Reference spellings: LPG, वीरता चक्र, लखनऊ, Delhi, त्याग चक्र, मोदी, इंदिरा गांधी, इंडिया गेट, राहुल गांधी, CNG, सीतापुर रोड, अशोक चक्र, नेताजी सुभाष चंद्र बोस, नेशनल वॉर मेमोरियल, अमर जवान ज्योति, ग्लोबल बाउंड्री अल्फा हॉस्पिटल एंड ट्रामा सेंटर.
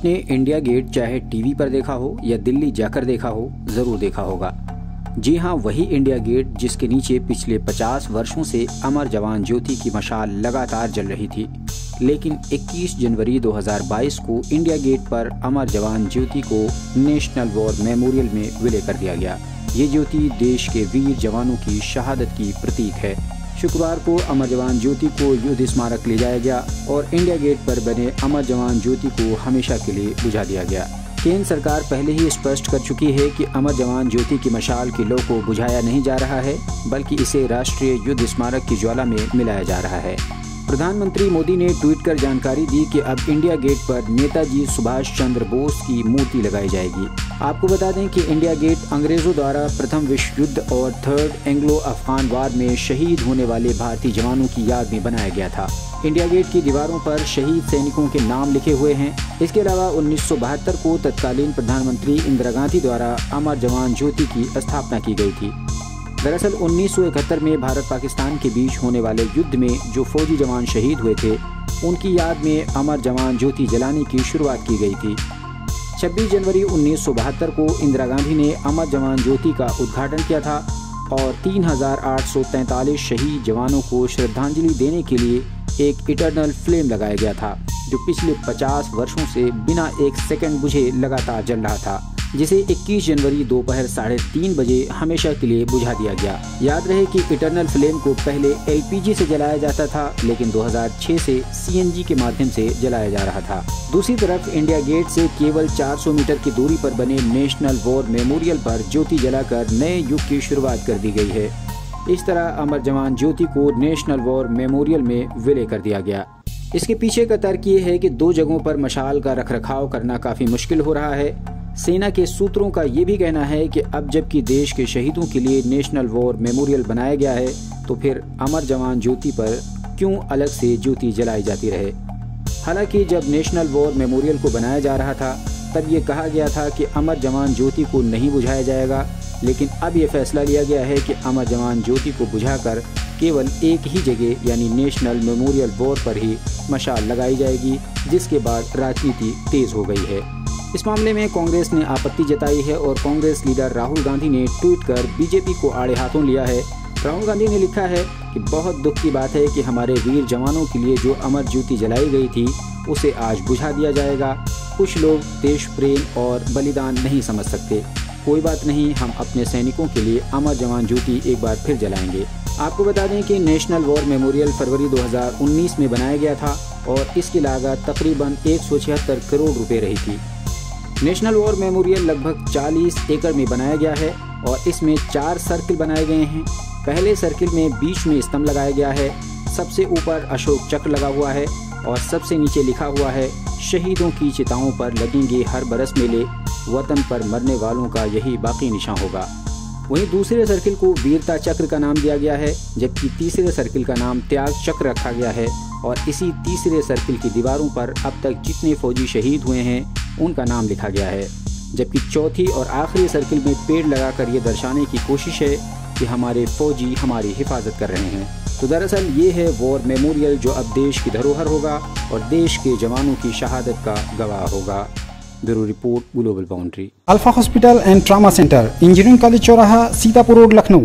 आपने इंडिया गेट चाहे टीवी पर देखा हो या दिल्ली जाकर देखा हो, जरूर देखा होगा। जी हाँ, वही इंडिया गेट जिसके नीचे पिछले 50 वर्षों से अमर जवान ज्योति की मशाल लगातार जल रही थी। लेकिन 21 जनवरी 2022 को इंडिया गेट पर अमर जवान ज्योति को नेशनल वॉर मेमोरियल में विलय कर दिया गया। ये ज्योति देश के वीर जवानों की शहादत की प्रतीक है। शुक्रवार को अमर जवान ज्योति को युद्ध स्मारक ले जाया गया और इंडिया गेट पर बने अमर जवान ज्योति को हमेशा के लिए बुझा दिया गया। केंद्र सरकार पहले ही स्पष्ट कर चुकी है कि अमर जवान ज्योति की मशाल की लौ को बुझाया नहीं जा रहा है, बल्कि इसे राष्ट्रीय युद्ध स्मारक की ज्वाला में मिलाया जा रहा है। प्रधानमंत्री मोदी ने ट्वीट कर जानकारी दी कि अब इंडिया गेट पर नेताजी सुभाष चंद्र बोस की मूर्ति लगाई जाएगी। आपको बता दें कि इंडिया गेट अंग्रेजों द्वारा प्रथम विश्व युद्ध और थर्ड एंग्लो अफगान वार में शहीद होने वाले भारतीय जवानों की याद में बनाया गया था। इंडिया गेट की दीवारों पर शहीद सैनिकों के नाम लिखे हुए हैं। इसके अलावा 1972 को तत्कालीन प्रधानमंत्री इंदिरा गांधी द्वारा अमर जवान ज्योति की स्थापना की गई थी। दरअसल 1971 में भारत पाकिस्तान के बीच होने वाले युद्ध में जो फौजी जवान शहीद हुए थे, उनकी याद में अमर जवान ज्योति जलाने की शुरुआत की गई थी। 26 जनवरी 1972 को इंदिरा गांधी ने अमर जवान ज्योति का उद्घाटन किया था और 3,843 शहीद जवानों को श्रद्धांजलि देने के लिए एक इटर्नल फ्लेम लगाया गया था, जो पिछले 50 वर्षों से बिना एक सेकंड बुझे लगातार जल रहा था, जिसे 21 जनवरी दोपहर 3:30 बजे हमेशा के लिए बुझा दिया गया। याद रहे कि इटर्नल फ्लेम को पहले LPG से जलाया जाता था, लेकिन 2006 से CNG के माध्यम से जलाया जा रहा था। दूसरी तरफ इंडिया गेट से केवल 400 मीटर की दूरी पर बने नेशनल वॉर मेमोरियल पर ज्योति जलाकर नए युग की शुरुआत कर दी गई है। इस तरह अमर जवान ज्योति को नेशनल वॉर मेमोरियल में विलय कर दिया गया। इसके पीछे का तर्क ये है कि दो जगहों पर मशाल का रखरखाव करना काफी मुश्किल हो रहा है। सेना के सूत्रों का ये भी कहना है कि अब जबकि देश के शहीदों के लिए नेशनल वॉर मेमोरियल बनाया गया है, तो फिर अमर जवान ज्योति पर क्यों अलग से ज्योति जलाई जाती रहे। हालांकि जब नेशनल वॉर मेमोरियल को बनाया जा रहा था, तब ये कहा गया था कि अमर जवान ज्योति को नहीं बुझाया जाएगा, लेकिन अब ये फैसला लिया गया है कि अमर जवान ज्योति को बुझाकर केवल एक ही जगह यानी नेशनल मेमोरियल वॉर पर ही मशाल लगाई जाएगी, जिसके बाद राजनीति तेज हो गई है। इस मामले में कांग्रेस ने आपत्ति जताई है और कांग्रेस लीडर राहुल गांधी ने ट्वीट कर बीजेपी को आड़े हाथों लिया है। राहुल गांधी ने लिखा है कि बहुत दुख की बात है कि हमारे वीर जवानों के लिए जो अमर ज्योति जलाई गई थी, उसे आज बुझा दिया जाएगा। कुछ लोग देश प्रेम और बलिदान नहीं समझ सकते। कोई बात नहीं, हम अपने सैनिकों के लिए अमर जवान ज्योति एक बार फिर जलाएंगे। आपको बता दें कि नेशनल वॉर मेमोरियल फरवरी 2019 में बनाया गया था और इसकी लागत तकरीबन 176 करोड़ रुपये रही थी। नेशनल वॉर मेमोरियल लगभग 40 एकड़ में बनाया गया है और इसमें 4 सर्किल बनाए गए हैं। पहले सर्किल में बीच में स्तंभ लगाया गया है, सबसे ऊपर अशोक चक्र लगा हुआ है और सबसे नीचे लिखा हुआ है, शहीदों की चिताओं पर लगेंगे हर बरस मेले, वतन पर मरने वालों का यही बाकी निशान होगा। वहीं दूसरे सर्किल को वीरता चक्र का नाम दिया गया है, जबकि तीसरे सर्किल का नाम त्याग चक्र रखा गया है और इसी तीसरे सर्किल की दीवारों पर अब तक जितने फौजी शहीद हुए हैं, उनका नाम लिखा गया है। जबकि चौथी और आखिरी सर्किल में पेड़ लगाकर ये दर्शाने की कोशिश है कि हमारे फौजी हमारी हिफाजत कर रहे हैं। तो दरअसल ये है वॉर मेमोरियल, जो अब देश की धरोहर होगा और देश के जवानों की शहादत का गवाह होगा। Bureau report, ग्लोबल बाउंड्री। अल्फा हॉस्पिटल एंड ट्रामा सेंटर, engineering college चौराहा, सीतापुर रोड, लखनऊ।